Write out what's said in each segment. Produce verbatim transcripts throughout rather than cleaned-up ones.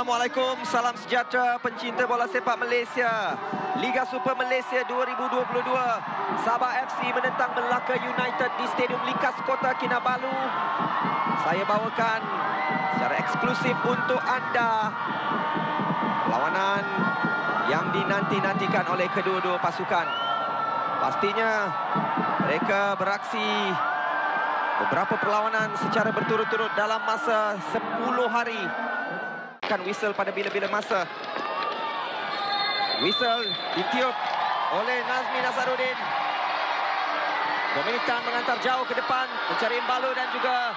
Assalamualaikum, salam sejahtera pencinta bola sepak Malaysia. Liga Super Malaysia dua ribu dua puluh dua, Sabah F C menentang Melaka United di Stadium Likas Kota Kinabalu. Saya bawakan secara eksklusif untuk anda perlawanan yang dinanti-nantikan oleh kedua-dua pasukan. Pastinya mereka beraksi beberapa perlawanan secara berturut-turut dalam masa sepuluh hari. Akan whistle pada bila-bila masa. Whistle ditiup oleh Nazmi Nasaruddin. Dominic mengantar jauh ke depan mencari Mbalo dan juga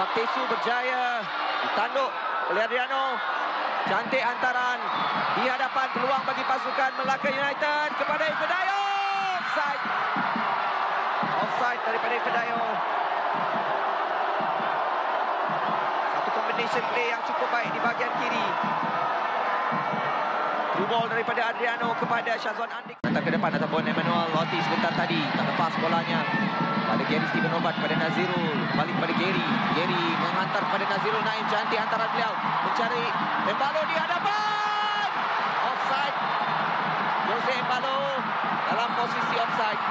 Park Tae-su berjaya ditanduk oleh Adriano. Cantik antaran di hadapan, peluang bagi pasukan Melaka United kepada Ivedayo. Offside. Offside daripada Ivedayo. Combination play yang cukup baik di bahagian kiri. Through ball daripada Adriano kepada Syazwan Andik. Datang ke depan ataupun Emmanuel Lottie sebentar tadi. Tak lepas bolanya. Pada Gary Steven Roman, pada Nazirul. Kembali kepada Gary. Gary mengantar kepada Nazirul Naim. Cantik antara beliau. Mencari Mbalo di hadapan. Offside. Jose Mbalo dalam posisi offside.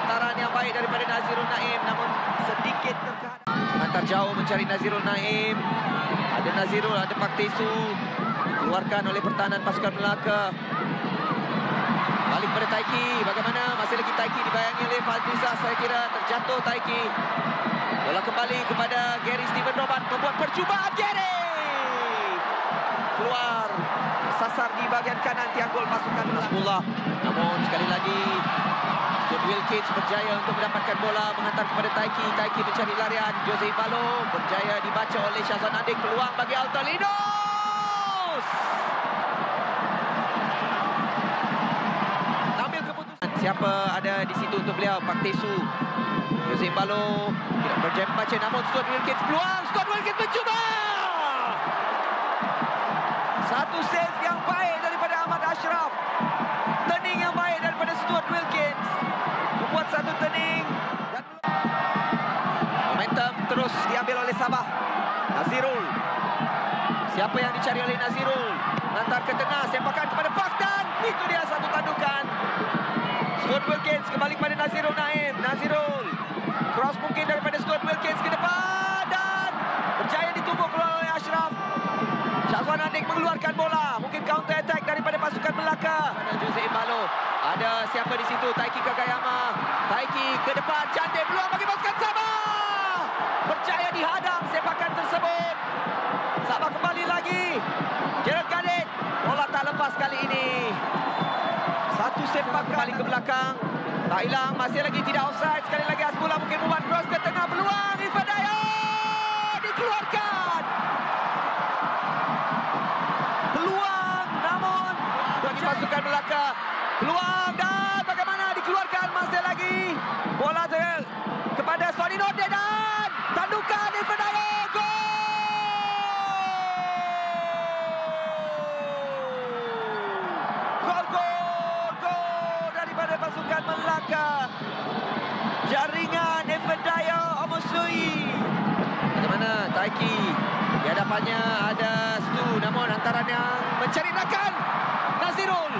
Antaran yang baik daripada Nazirul Naim. Namun sedikit terkadang. Mengantar jauh mencari Nazirul Naim. Ada Nazirul, ada Park Tae-su. Dikeluarkan oleh pertahanan pasukan Melaka. Balik kepada Taiki. Bagaimana? Masih lagi Taiki dibayangi oleh Fadlizah. Saya kira terjatuh Taiki. Bola kembali kepada Gary Steven Roman. Membuat percubaan Gary. Keluar. Sasar di bahagian kanan tiang gol pasukan Melaka. Namun sekali lagi Stuart Wilkins berjaya untuk mendapatkan bola, mengantar kepada Taiki. Taiki mencari larian. Jose Mbalo berjaya dibaca oleh Syazwan Andik. Peluang bagi Altolinus. Ambil keputusan. Siapa ada di situ untuk beliau? Park Tae-su. Jose Mbalo tidak berjaya membaca, namun Stuart Wilkins peluang. Stuart Wilkins mencuba. Satu save yang baik daripada Ahmad Ashraf. Turning yang baik daripada Stuart Wilkins. Membuat satu turning. Dan momentum terus diambil oleh Sabah. Nazirul. Siapa yang dicari oleh Nazirul? Lantar ke tengah. Sempakan kepada Park dan itu dia satu tandukan. Stuart Wilkins kembali kepada Nazirul Naim. Nazirul. Cross mungkin daripada Stuart Wilkins ke depan. Dan berjaya ditumbuk keluar oleh Ashraf. Syazwan Andik mengeluarkan bola. Mungkin counter attack daripada pasukan Melaka. Jose Mbalo. Ada siapa di situ? Taiki Kagayama. Taiki ke depan. Cantik peluang bagi pasukan Sabah. Berjaya dihadang sepakan tersebut. Sabah kembali lagi. Gerald Cadet. Bola tak lepas kali ini. Satu sepak kembali ke belakang. Tak hilang. Masih lagi tidak offside. Sekali lagi Asmullah mungkin buat cross ke tengah. Peluang Ivedayo. Dikeluarkan. Pasukan Melaka. Peluang dan bagaimana dikeluarkan masih lagi. Bola ter kepada Sony Norde dan tandukan Ivedayo. Gol! Gol, gol, gol daripada pasukan Melaka. Jaringan Ivedayo Amosui. Bagaimana Taiki? Di hadapannya ada Stu. Namun hantaran yang mencari rakan. Nazirul.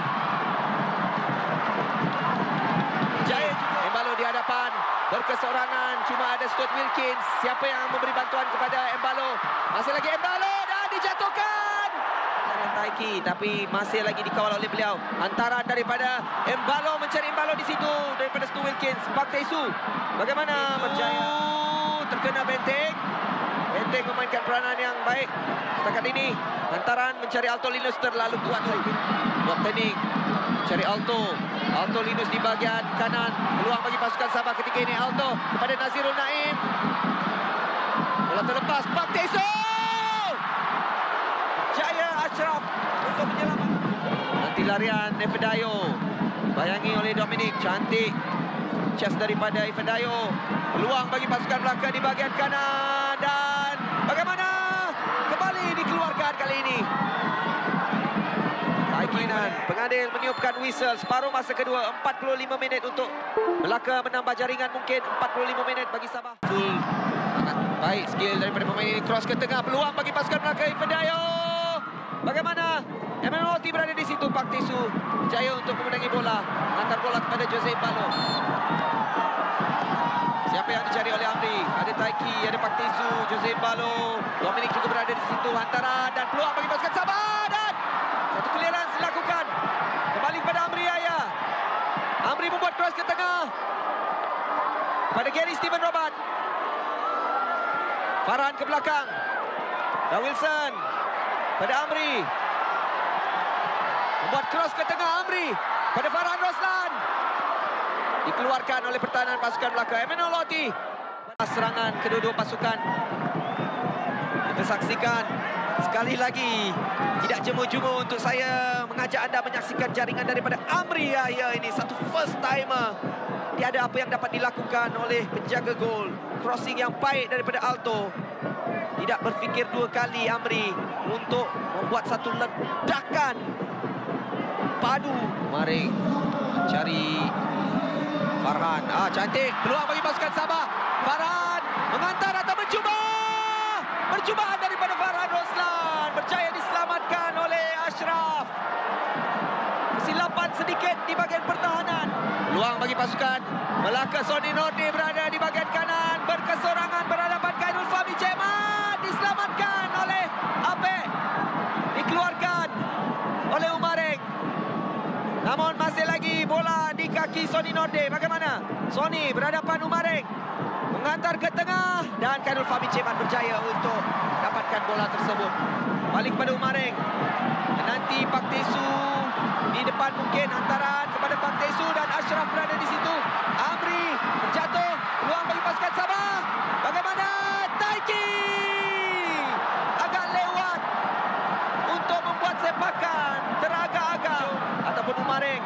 Jaya Mbalo di hadapan. Berkesorangan. Cuma ada Stuart Wilkins. Siapa yang memberi bantuan kepada Mbalo? Masih lagi Mbalo. Dan dijatuhkan. Taiki. Tapi masih lagi dikawal oleh beliau. Antara daripada Mbalo. Mencari Mbalo di situ. Daripada Stuart Wilkins. Park Tae-su. Bagaimana? Berjaya. Terkena Benteng. Benteng memainkan peranan yang baik. Setakat ini. Hantaran mencari Altolinus terlalu kuat lagi. Buat turning. Cari Alto. Altolinus di bahagian kanan. Peluang bagi pasukan Sabah ketika ini. Alto kepada Nazirul Naim. Bola terlepas. Park Tae-su. Jaya Ashraf untuk menyelamatkan. Nanti larian Ivedayo. Bayangi oleh Dominic. Cantik. Chest daripada Ivedayo. Peluang bagi pasukan Melaka di bahagian kanan. Dan bagaimana? Dikeluarkan kali ini. Taikinan pengadil meniupkan whistle. Separuh masa kedua empat puluh lima minit untuk Melaka menambah jaringan mungkin empat puluh lima minit bagi Sabah. Full sangat Baik skill daripada pemain ini. Cross ke tengah, peluang bagi pasukan Melaka. Ivedayo. Bagaimana? Emmanuel Lottie berada di situ. Park Tae-su berjaya untuk memenangi bola. Hantar bola kepada Jose Mbalo. Siapa yang dicari oleh Amri? Ada Taiki, ada Park Tae-su, Jose Mbalo. Dominic juga berada di situ. Hantaran dan peluang bagi pasukan Sabah. Dan satu keliruan dilakukan. Kembali kepada Amri Yahya. Amri membuat cross ke tengah. Pada Gary Steven Roman. Farhan ke belakang. Raul Wilson. Pada Amri. Membuat cross ke tengah Amri. Pada Farhan Roslan. Dikeluarkan oleh pertahanan pasukan Melaka. Emmanuel Lottie. Serangan kedua-dua pasukan. Kita saksikan sekali lagi. Tidak jemu-jemu untuk saya mengajak anda menyaksikan jaringan daripada Amri Yahya ini. Satu first timer. Tiada apa yang dapat dilakukan oleh penjaga gol. Crossing yang baik daripada Alto. Tidak berfikir dua kali Amri untuk membuat satu ledakan padu. Mari mencari Farhan. Ah, cantik. Peluang bagi pasukan Sabah. Farhan mengantar atau mencuba. Percubaan daripada Farhan Roslan. Berjaya diselamatkan oleh Ashraf. Kesilapan sedikit di bahagian pertahanan. Peluang bagi pasukan Melaka. Sony Norde berada di bahagian kanan. Berkesorangan berhadapan Khairul Fahmi Cikman. Diselamatkan oleh Mbappé. Dikeluarkan oleh Umar Reng. Namun masih lagi bola di kaki Sony Norde. Bagaimana? Sony berhadapan Umar Reng. Mengantar ke tengah. Dan Khairul Fahmi Cikman berjaya untuk dapatkan bola tersebut. Balik kepada Umar Reng. Nanti Park Tae-su di depan mungkin. Hantaran kepada Park Tae-su dan Ashraf berada di situ. Amri terjatuh. Peluang bagi pasukan Sabah. Bagaimana? Taiki agak lewat untuk membuat sepakan teragak-agak ataupun Umar Reng.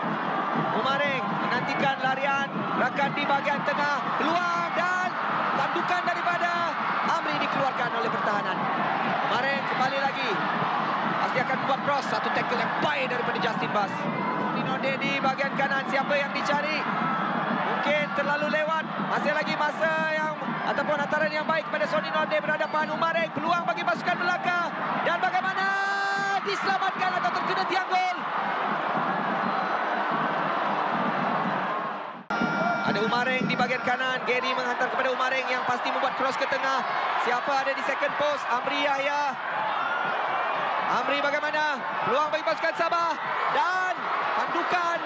Umar Reng menantikan larian rakan di bahagian tengah. Peluang dan tandukan daripada Amri dikeluarkan oleh pertahanan. Umar Reng kembali lagi. Dia akan buat cross. Satu tackle yang baik daripada Justin Bass. Norde di bahagian kanan. Siapa yang dicari? Mungkin terlalu lewat. Masih lagi masa yang ataupun hantaran yang baik kepada Sony Norde. Berhadapan Umar Reng. Peluang bagi pasukan Melaka. Dan bagaimana? Diselamatkan atau terkena tiang gol. Ada Umar Reng di bahagian kanan. Gary menghantar kepada Umar Reng yang pasti membuat cross ke tengah. Siapa ada di second post? Amri Yahya. Amri bagaimana? Peluang bagi pasukan Sabah. Dan tandukan.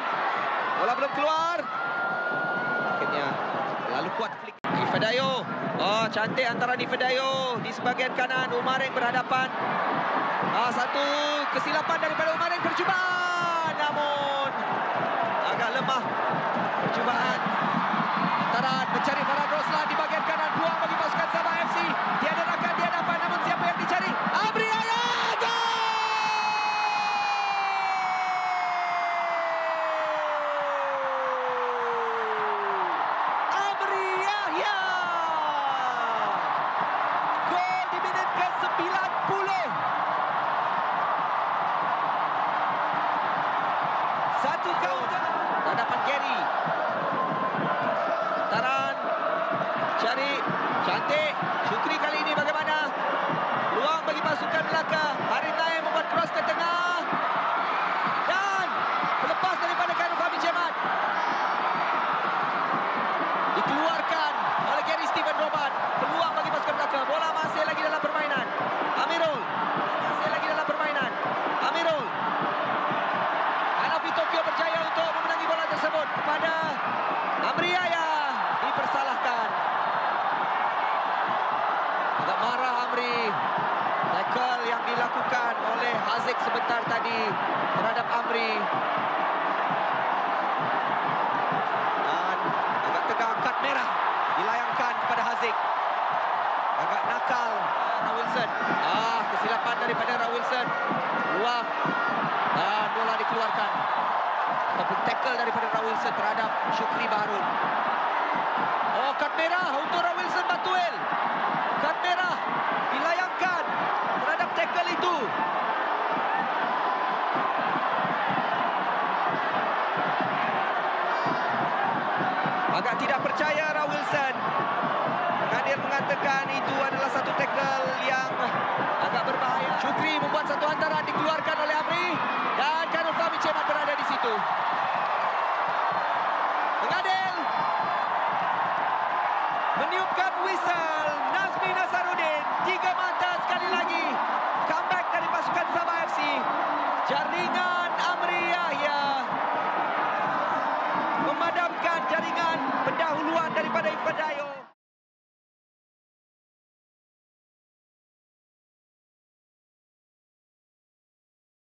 Bola belum keluar. Akhirnya lalu kuat flick. Ivedayo. Oh, cantik antaran Ivedayo. Di sebahagian kanan. Umar Reng berhadapan. Ah, satu kesilapan daripada Umar Reng. Percubaan. Namun agak lemah. Percubaan. Antaran mencari Farhan Roslan di bahagian kanan. Peluang bagi pasukan Sabah F C. Tiada rakan, tiada apa. Namun siapa yang dicari? Amri Yahya. Hadapan Gary. Taran cari cantik. Syukri kali ini bagaimana? Peluang bagi pasukan Melaka. Harithaim membuat cross ke tengah. Dan terlepas daripada Khairul Fahmi Cikman. Dikeluarkan oleh Gary Steven Roman. Peluang bagi pasukan Melaka. Bola masih lagi dalam permainan. Amirul. Masih lagi dalam permainan. Amirul. Tokyo berjaya untuk memenangi bola tersebut kepada Amri Yahya. Dipersalahkan. Agak marah Amri. Tackle yang dilakukan oleh Hazik sebentar tadi terhadap Amri. Dan agak tegang kad merah dilayangkan kepada Hazik. Agak nakal Raul Wilson. Ah, kesilapan daripada Raul Wilson. Luang dan bola dikeluarkan. Ataupun tackle daripada Raul Wilson terhadap Syukri Baharun. Oh, kad merah untuk Raul Wilson Batuel. Kad merah dilayangkan terhadap tackle itu. Agak tidak percaya Raul Wilson. Hadir mengatakan itu adalah satu tackle yang agak berbahaya. Syukri membuat satu hantaran dikeluarkan oleh Amri dan Khairul Fahmi Cikman berada di situ. Mengadil, meniupkan whistle. Nazmi Nasaruddin tiga mata sekali lagi. Comeback dari pasukan Sabah F C. Jaringan